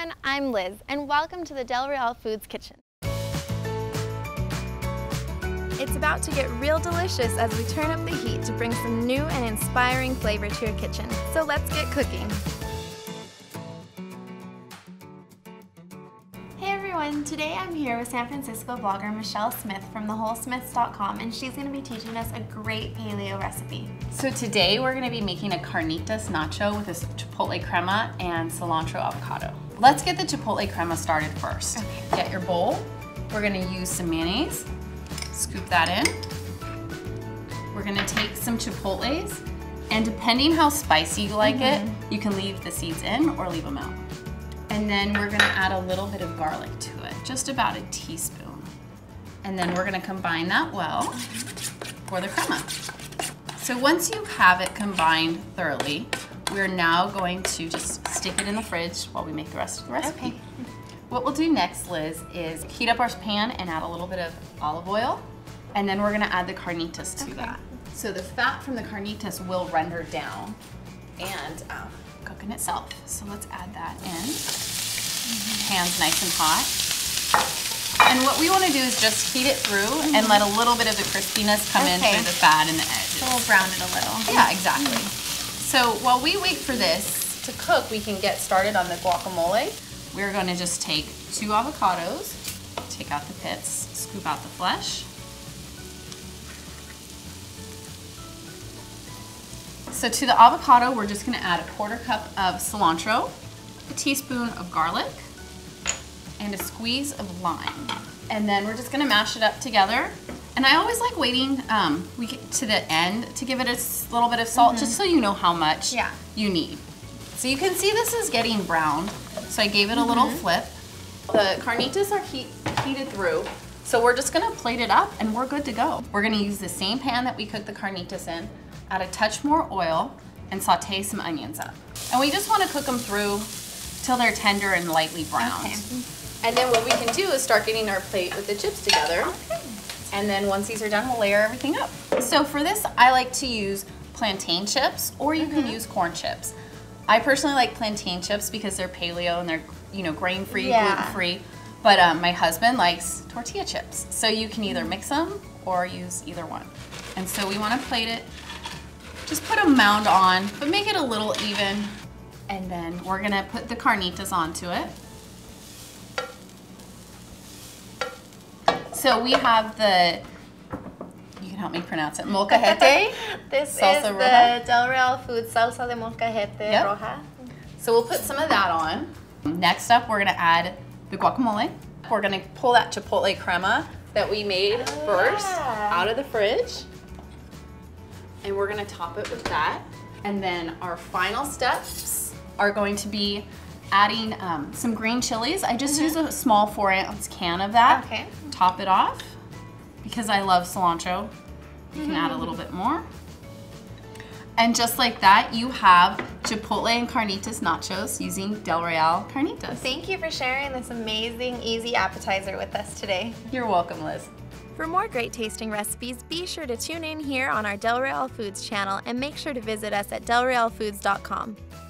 everyone, I'm Liz, and welcome to the Del Real Foods Kitchen. It's about to get real delicious as we turn up the heat to bring some new and inspiring flavor to your kitchen. So let's get cooking. Hey everyone, today I'm here with San Francisco blogger Michelle Smith from thewholesmiths.com, and she's going to be teaching us a great paleo recipe. So today we're going to be making a carnitas nacho with a chipotle crema and cilantro avocado. Let's get the chipotle crema started first. Okay. Get your bowl. We're going to use some mayonnaise. Scoop that in. We're gonna take some chipotles, and depending how spicy you like it, you can leave the seeds in or leave them out. And then we're gonna add a little bit of garlic to it, just about a teaspoon. And then we're gonna combine that well for the crema. So once you have it combined thoroughly, we're now going to just stick it in the fridge while we make the rest of the recipe. Okay. What we'll do next, Liz, is heat up our pan and add a little bit of olive oil, and then we're gonna add the carnitas to that. So the fat from the carnitas will render down and cook in itself. So let's add that in. Pan's nice and hot. And what we wanna do is just heat it through and let a little bit of the crispiness come in through the fat and the edges. So we'll brown it a little. Yeah, exactly. So while we wait for this to cook, we can get started on the guacamole. We're going to just take 2 avocados, take out the pits, scoop out the flesh. So to the avocado, we're just going to add a 1/4 cup of cilantro, a teaspoon of garlic, and a squeeze of lime. And then we're just going to mash it up together. And I always like waiting we get to the end to give it a little bit of salt, just so you know how much you need. So you can see this is getting browned. So I gave it a little flip. The carnitas are heated through, so we're just gonna plate it up and we're good to go. We're gonna use the same pan that we cooked the carnitas in, add a touch more oil, and saute some onions up. And we just wanna cook them through till they're tender and lightly browned. Okay. And then what we can do is start getting our plate with the chips together. Okay. And then once these are done, we'll layer everything up. So for this, I like to use plantain chips, or you can use corn chips. I personally like plantain chips because they're paleo and they're, you know, grain-free, gluten-free. But my husband likes tortilla chips. So you can either mix them or use either one. And so we want to plate it. Just put a mound on, but make it a little even. And then we're going to put the carnitas onto it. So we have the, you can help me pronounce it, molcajete. This is the Del Real Foods Salsa de Molcajete Roja. So we'll put some of that on. Next up, we're gonna add the guacamole. We're gonna pull that chipotle crema that we made first out of the fridge. And we're gonna top it with that. And then our final steps are going to be adding some green chilies. I just use a small 4-ounce can of that. Okay. Top it off. Because I love cilantro, you can add a little bit more. And just like that, you have chipotle and carnitas nachos using Del Real carnitas. Thank you for sharing this amazing, easy appetizer with us today. You're welcome, Liz. For more great tasting recipes, be sure to tune in here on our Del Real Foods channel, and make sure to visit us at delrealfoods.com.